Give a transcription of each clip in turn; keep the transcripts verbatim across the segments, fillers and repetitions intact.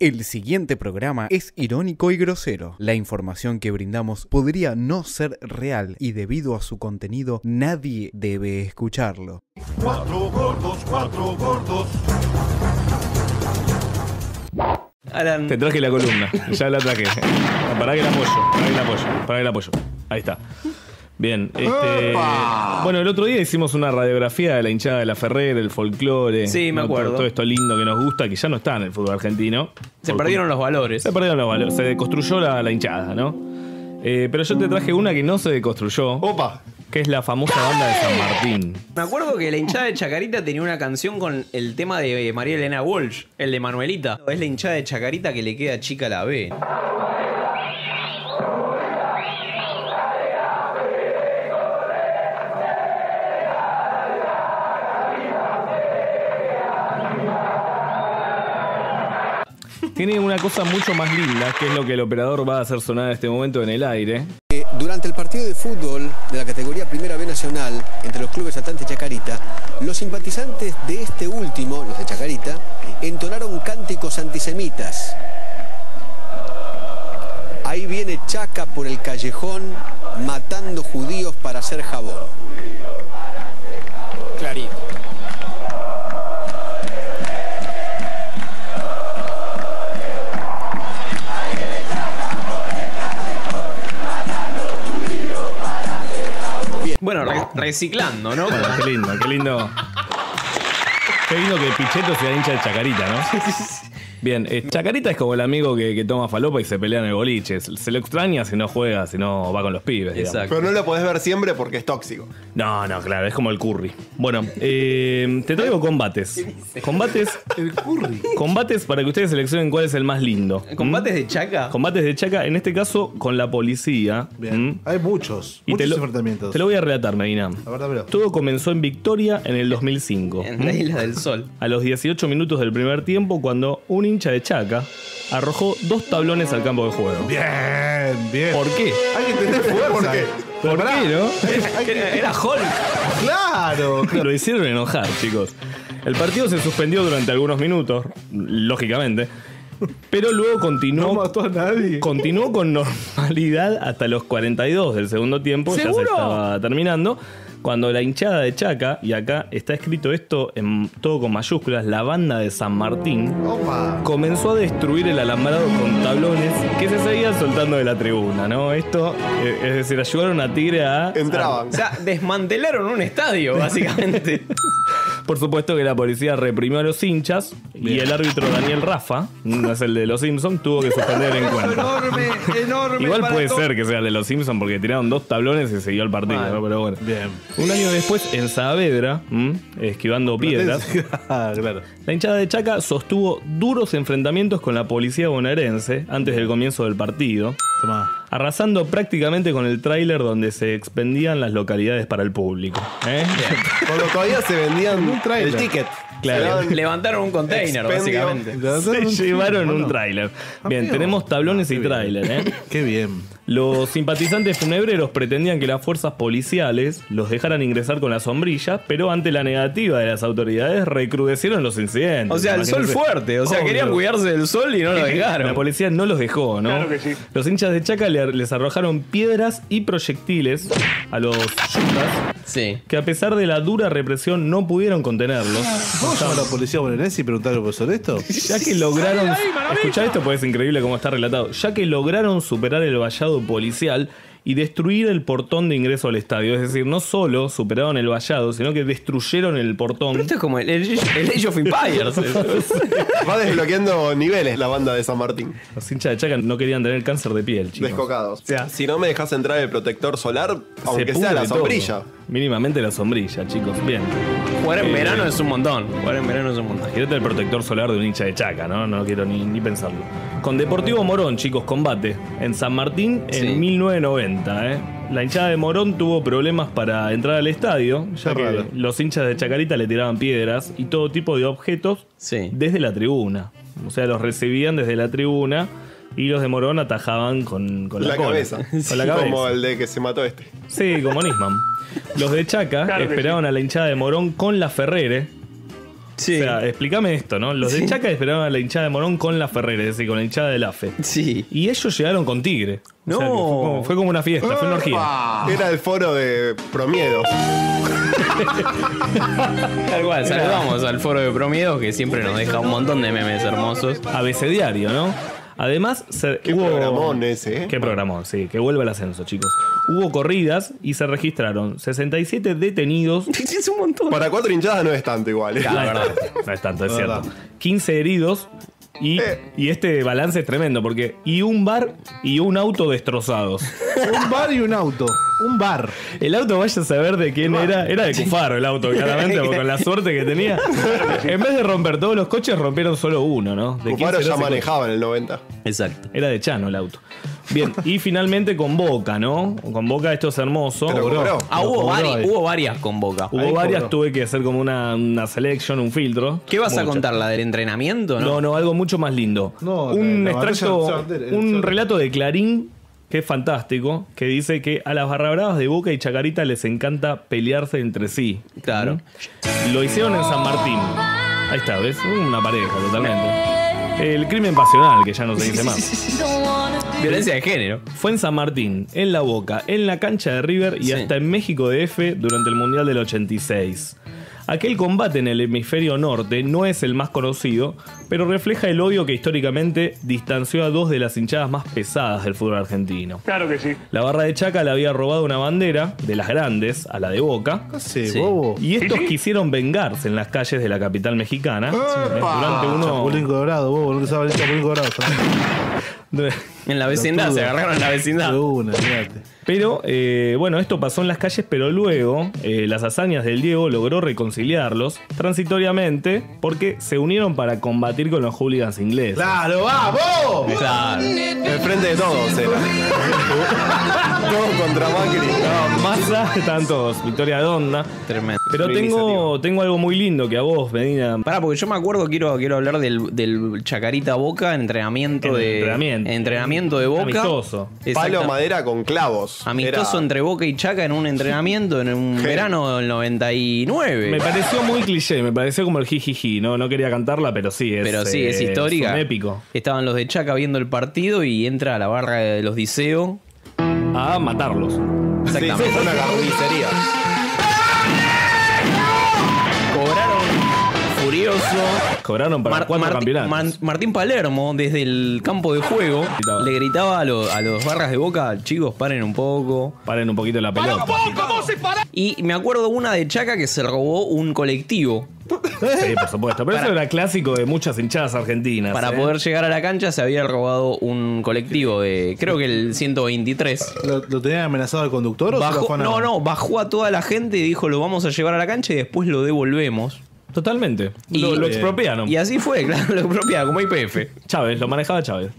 El siguiente programa es irónico y grosero. La información que brindamos podría no ser real y debido a su contenido nadie debe escucharlo. Cuatro gordos, cuatro gordos. Alan. Te traje la columna, ya la traje. Pará que la apoyo, pará que la apoyo, pará que la apoyo. Ahí está. Bien, este, bueno, el otro día hicimos una radiografía de la hinchada de la Ferrer, el folclore. Sí, me acuerdo. Todo, todo esto lindo que nos gusta, que ya no está en el fútbol argentino. Se perdieron los valores. Se perdieron los valores, se deconstruyó la, la hinchada, ¿no? Eh, pero yo te traje una que no se deconstruyó. ¡Opa! Que es la famosa banda de San Martín. Me acuerdo que la hinchada de Chacarita tenía una canción con el tema de María Elena Walsh, el de Manuelita. Es la hinchada de Chacarita que le queda chica la B. Tiene una cosa mucho más linda, que es lo que el operador va a hacer sonar en este momento en el aire. Durante el partido de fútbol de la categoría Primera B Nacional, entre los clubes Atlante y Chacarita, los simpatizantes de este último, los de Chacarita, entonaron cánticos antisemitas. Ahí viene Chaca por el callejón, matando judíos para hacer jabón. Clarito. Bueno, re reciclando, ¿no? Bueno, qué lindo, qué lindo. Qué lindo que Pichetto sea hincha de Chacarita, ¿no? Bien, eh, Chacarita es como el amigo que, que toma falopa y se pelea en el boliche. Se lo extraña si no juega, si no va con los pibes. Exacto. Pero no lo podés ver siempre porque es tóxico. No, no, claro, es como el curry. Bueno, eh, te traigo combates. Combates. El curry. Combates para que ustedes seleccionen cuál es el más lindo. ¿Combates ¿Mm? de Chaca? Combates de Chaca, en este caso con la policía. Bien. ¿Mm? Hay muchos, y muchos te lo, enfrentamientos. Te lo voy a relatar, Medina. A ver, dámelo. Todo comenzó en Victoria en el dos mil cinco. En ¿Mm? la Isla del Sol. A los dieciocho minutos del primer tiempo, cuando un hincha de Chaca arrojó dos tablones al campo de juego. Bien, bien. ¿Por qué? Hay que entender fuerza. ¿Por qué? ¿Por ¿Por qué no? Era, era Hulk. Claro, claro. Lo hicieron enojar, chicos. El partido se suspendió durante algunos minutos, lógicamente, pero luego continuó. No mató a nadie. Continuó con normalidad hasta los cuarenta y dos del segundo tiempo. ¿Seguro? Ya se estaba terminando. Cuando la hinchada de Chaca, y acá está escrito esto en todo con mayúsculas, la banda de San Martín, Opa. comenzó a destruir el alambrado con tablones que se seguían soltando de la tribuna, ¿no? Esto, es decir, ayudaron a Tigre a... Entraban. A, o sea, desmantelaron un estadio, básicamente. Por supuesto que la policía reprimió a los hinchas. Bien. Y el árbitro Daniel Rafa, no es el de los Simpsons, tuvo que suspender el encuentro. Enorme, enorme. Igual puede todo. ser que sea el de los Simpsons porque tiraron dos tablones y siguió el partido, vale. ¿no? Pero bueno. Bien. Un año después, en Saavedra, ¿m? esquivando piedras, ah, claro. la hinchada de Chaca sostuvo duros enfrentamientos con la policía bonaerense antes del comienzo del partido, Tomá. arrasando prácticamente con el tráiler donde se expendían las localidades para el público. ¿Eh? Cuando todavía se vendían un el ticket. Claro. Levantaron un container, expendio, básicamente. Se llevaron bueno. un tráiler. Bien, Amigo. tenemos tablones ah, y tráiler, ¿eh? Qué bien. Los simpatizantes funebreros pretendían que las fuerzas policiales los dejaran ingresar con las sombrillas, pero ante la negativa de las autoridades recrudecieron los incidentes. O sea, el sol fuerte. O sea, oh, querían Dios. cuidarse del sol y no lo dejaron. La policía no los dejó, ¿no? Claro que sí. Los hinchas de Chaca les arrojaron piedras y proyectiles a los yutas, sí. que a pesar de la dura represión no pudieron contenerlos. ¿Cómo a la policía bonaerense y preguntaron por esto? Ya que lograron... Escuchá esto porque es increíble cómo está relatado. Ya que lograron superar el vallado policial y destruir el portón de ingreso al estadio. Es decir, no solo superaron el vallado, sino que destruyeron el portón. Pero esto es como el, el, el Age of Empires. Va desbloqueando niveles la banda de San Martín. Los hinchas de Chaca no querían tener cáncer de piel, chicos. Descocados. O sea, si no me dejas entrar el protector solar, aunque se sea la sombrilla. Todo. Mínimamente la sombrilla, chicos. Bien. Jugar en eh, verano es un montón. Jugar en verano es un montón. Imagínate el protector solar de un hincha de Chaca, ¿no? No quiero ni, ni pensarlo. Con Deportivo Morón, chicos, combate. En San Martín en sí. mil novecientos noventa, ¿eh? La hinchada de Morón tuvo problemas para entrar al estadio, ya que raro. los hinchas de Chacarita le tiraban piedras y todo tipo de objetos sí. desde la tribuna. O sea, los recibían desde la tribuna y los de Morón atajaban con, con la, la cabeza. Con sí. la cabeza. Como el de que se mató este. Sí, como Nisman. Los de Chaca claro esperaban sí. a la hinchada de Morón con la Ferrere, Sí. O sea, explícame esto, ¿no? Los sí. de Chaca esperaban a la hinchada de Morón con la Ferrera, es decir, con la hinchada del A F E. Sí. Y ellos llegaron con Tigre. No. O sea, fue, como, fue como una fiesta, ¡epa! Fue una orgía. Era el foro de Promiedos. Tal cual, saludamos al foro de Promiedos, que siempre nos deja un montón de memes hermosos. Abecediario, ¿no? Además, se, qué hubo, programón ese, ¿eh? Qué programón, sí, que vuelva el ascenso, chicos. Hubo corridas y se registraron sesenta y siete detenidos. Es un montón. Para cuatro hinchadas no es tanto igual. ¿Eh? Claro, no, es tanto, no es tanto, es cierto. quince heridos y, eh. y este balance es tremendo porque y un bar y un auto destrozados. Un bar y un auto. Un bar. El auto, vaya a saber de quién era. Era de Cufaro el auto, claramente, porque con la suerte que tenía. En vez de romper todos los coches, rompieron solo uno, ¿no? De Cufaro ya manejaba en el noventa. Exacto. Era de Chano el auto. Bien, y finalmente con Boca, ¿no? Con Boca esto es hermoso. Pero cobró. Cobró. Ah, hubo, cobró, vari, hubo varias con Boca. Hubo ahí varias, cobró. Tuve que hacer como una, una selection, un filtro. ¿Qué vas mucho. A contar? ¿La del entrenamiento? No, no, no, algo mucho más lindo. No, un no, extracto, no, no, un relato de Clarín, que es fantástico, que dice que a las barrabravas de Boca y Chacarita les encanta pelearse entre sí. Claro. Lo hicieron en San Martín. Ahí está, ¿ves? Una pareja totalmente. El crimen pasional, que ya no se dice más. Violencia de género. Fue en San Martín, en La Boca, en la cancha de River y sí. hasta en México D F durante el Mundial del ochenta y seis. Aquel combate en el hemisferio norte no es el más conocido, pero refleja el odio que históricamente distanció a dos de las hinchadas más pesadas del fútbol argentino. Claro que sí. La barra de Chaca le había robado una bandera, de las grandes, a la de Boca. ¿Qué hace, sí. bobo? Y estos ¿Sí? quisieron vengarse en las calles de la capital mexicana. ¡Epa! Durante uno... Chapulín Colorado, bobo, no usaba el Chapulín Colorado. En la vecindad, se agarraron en la vecindad. Una, pero, eh, bueno, esto pasó en las calles, pero luego eh, las hazañas del Diego logró reconciliarlos transitoriamente porque se unieron para combatir con los hooligans ingleses. ¡Claro, vamos! Claro. El frente de todos era. Todos contra Macri. No, Massa, estaban todos. Victoria Donda. Tremendo. Pero tengo, tengo algo muy lindo que a vos, Medina. Pará, porque yo me acuerdo, quiero, quiero hablar del, del Chacarita Boca, entrenamiento en de... Entrenamiento. Entrenamiento de Boca. Amistoso. Palo madera con clavos. Amistoso era... entre Boca y Chaca en un entrenamiento en un ¿Qué? verano del noventa y nueve. Me pareció muy cliché, me pareció como el jijiji. No, no quería cantarla, pero sí es. Pero sí, eh, es histórica. Es un épico. Estaban los de Chaca viendo el partido y entra a la barra de los Diceo a matarlos. Exactamente. Sí, sí, fue una carnicería. Cobraron para Mar- cuatro Martín, campeonatos. Man- Martín Palermo, desde el campo de juego, gritaba. le gritaba a, lo, a los barras de Boca, chicos, paren un poco. Paren un poquito la pelota. ¡Para un poco, vos se pará! Y me acuerdo una de Chaca que se robó un colectivo. Sí, por supuesto. Pero para, eso era clásico de muchas hinchadas argentinas. Para ¿eh? poder llegar a la cancha se había robado un colectivo de, creo que el ciento veintitrés. ¿Lo, lo tenían amenazado al conductor? Bajó, o no, no, bajó a toda la gente y dijo, lo vamos a llevar a la cancha y después lo devolvemos. Totalmente. Y lo, lo expropiaron. Y así fue, claro, lo expropiaron, como Y P F. Chávez, lo manejaba Chávez.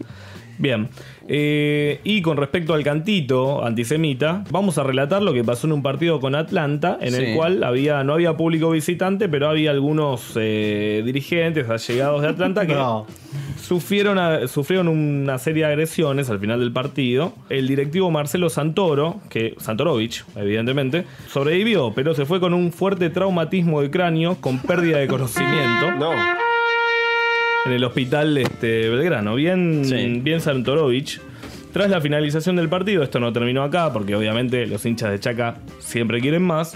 Bien. Eh, y con respecto al cantito antisemita, vamos a relatar lo que pasó en un partido con Atlanta, en sí. el cual había, no había público visitante, pero había algunos eh, dirigentes allegados de Atlanta que no. sufrieron, a, sufrieron una serie de agresiones al final del partido. El directivo Marcelo Santoro, que Santorovich, evidentemente, sobrevivió, pero se fue con un fuerte traumatismo de cráneo con pérdida de conocimiento. No. En el hospital este, Belgrano, bien, sí. bien Santorovich. Tras la finalización del partido, esto no terminó acá, porque obviamente los hinchas de Chaca siempre quieren más.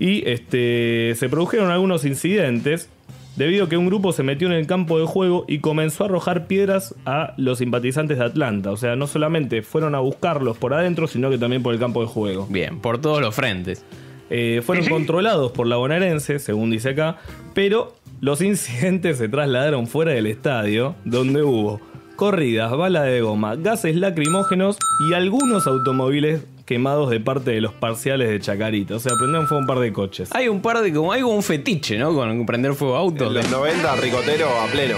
Y este, se produjeron algunos incidentes, debido a que un grupo se metió en el campo de juego y comenzó a arrojar piedras a los simpatizantes de Atlanta. O sea, no solamente fueron a buscarlos por adentro, sino que también por el campo de juego. Bien, por todos los frentes. Eh, fueron controlados por la bonaerense, según dice acá, pero... Los incidentes se trasladaron fuera del estadio, donde hubo corridas, balas de goma, gases lacrimógenos y algunos automóviles quemados de parte de los parciales de Chacarita. O sea, prendieron fuego un par de coches. Hay un par de, como hay un fetiche, ¿no? Con prender fuego a autos. En los noventa, ricotero a pleno.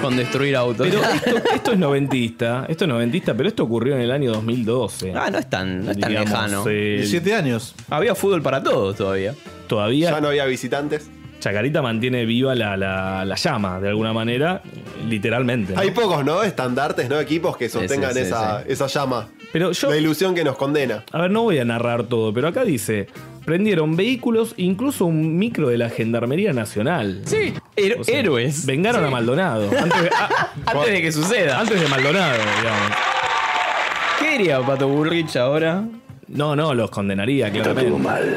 Con destruir autos. Pero esto, esto es noventista, esto es noventista, pero esto ocurrió en el año dos mil doce. Ah, no es tan, no es tan digamos, lejano. Eh, diecisiete años. Había fútbol para todos todavía. Todavía. Ya no había visitantes. Chacarita mantiene viva la, la, la llama, de alguna manera, literalmente, ¿no? Hay pocos, ¿no? Estandartes, ¿no? Equipos que sostengan sí, sí, sí, esa, sí. esa llama. Pero yo, la ilusión que nos condena. A ver, no voy a narrar todo, pero acá dice... prendieron vehículos, incluso un micro de la Gendarmería Nacional. Sí, Her o sea, héroes. Vengaron sí. a Maldonado. Antes de, a, antes de que suceda. Antes de Maldonado, digamos. ¿Qué haría Pato Bullrich ahora? No, no, los condenaría, claramente. Está todo mal.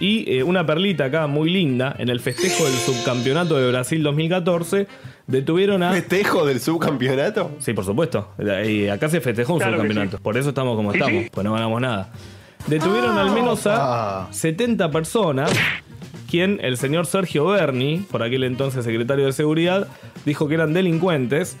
Y eh, una perlita acá muy linda. En el festejo del subcampeonato de Brasil dos mil catorce, detuvieron a... ¿Festejo del subcampeonato? Sí, por supuesto. Y acá se festejó un claro subcampeonato. Sí. Por eso estamos como estamos. Pues no ganamos nada. Detuvieron ah, al menos a ah. setenta personas, quien el señor Sergio Berni, por aquel entonces secretario de Seguridad, dijo que eran delincuentes.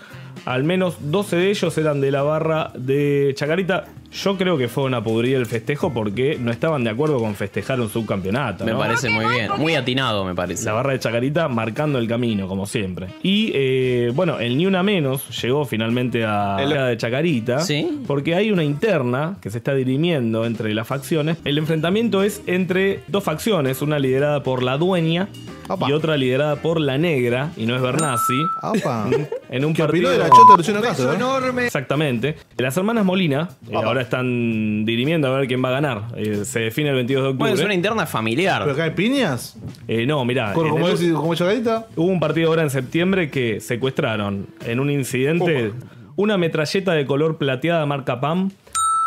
Al menos doce de ellos eran de la barra de Chacarita. Yo creo que fue una podrida el festejo porque no estaban de acuerdo con festejar un subcampeonato, ¿no? Me parece muy bien, muy atinado me parece. La barra de Chacarita marcando el camino, como siempre. Y eh, bueno, el Ni Una Menos llegó finalmente a la barra de Chacarita. ¿Sí? Porque hay una interna que se está dirimiendo entre las facciones. El enfrentamiento es entre dos facciones, una liderada por la Dueña Opa. Y otra liderada por la Negra, y no es Bernassi. Opa. En un partido de la chota de Luciano Castro, ¿eh? Enorme. Exactamente. Las hermanas Molina eh, ahora están dirimiendo a ver quién va a ganar. Eh, se define el veintidós de octubre. Bueno, es una interna familiar. ¿Pero acá hay piñas? Eh, no, mirá. ¿Cómo, cómo es, como Chacarita? Hubo un partido ahora en septiembre que secuestraron en un incidente Opa. Una metralleta de color plateada marca P A M,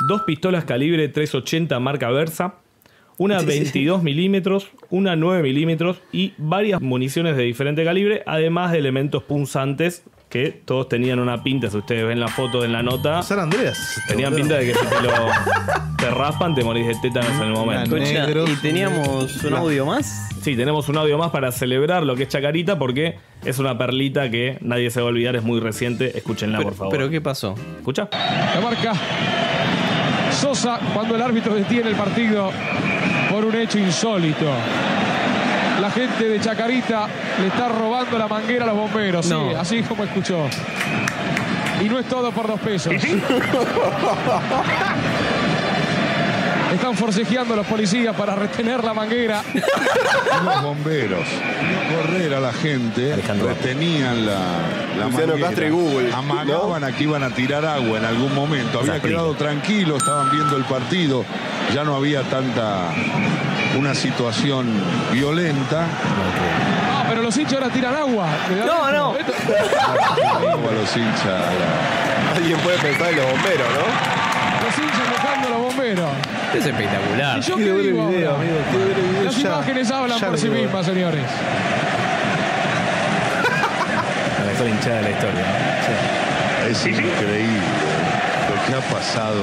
dos pistolas calibre tres ochenta marca Versa, una veintidós milímetros, una nueve milímetros y varias municiones de diferente calibre, además de elementos punzantes que todos tenían una pinta. Si ustedes ven la foto en la nota, San Andrés tenían pinta de que si te lo te raspan te morís de tétanos en el momento. Negros, y teníamos un audio más. Sí, tenemos un audio más para celebrar lo que es Chacarita, porque es una perlita que nadie se va a olvidar, es muy reciente. Escúchenla, pero, por favor. ¿Pero qué pasó? Escucha. La marca Sosa cuando el árbitro detiene el partido por un hecho insólito. La gente de Chacarita le está robando la manguera a los bomberos, no. ¿Sí? Así como escuchó. Y no es todo por dos pesos. ¿Sí? Están forcejeando a los policías para retener la manguera. Los bomberos, correr a la gente, Alejandro. Retenían la, la manguera. Google. Amagaban ¿no? a que iban a tirar agua en algún momento. Había quedado tranquilo, estaban viendo el partido. Ya no había tanta... una situación violenta. No, pero los hinchas ahora tiran agua. No, no. Agua los hinchas. Ahora. Alguien puede pensar en los bomberos, ¿no? Los hinchas mojando a los bomberos. Es espectacular. ¿Y yo qué digo ahora? Video, amigo, video, las ya, imágenes hablan por sí mismas, señores. La mejor hinchada de la historia. Sí. Es increíble lo que ha pasado.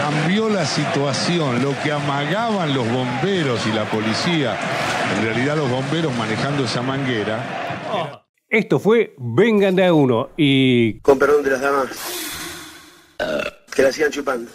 Cambió la situación, lo que amagaban los bomberos y la policía, en realidad los bomberos manejando esa manguera. Oh. Esto fue Vengan de a uno y... Con perdón de las damas, que la sigan chupando.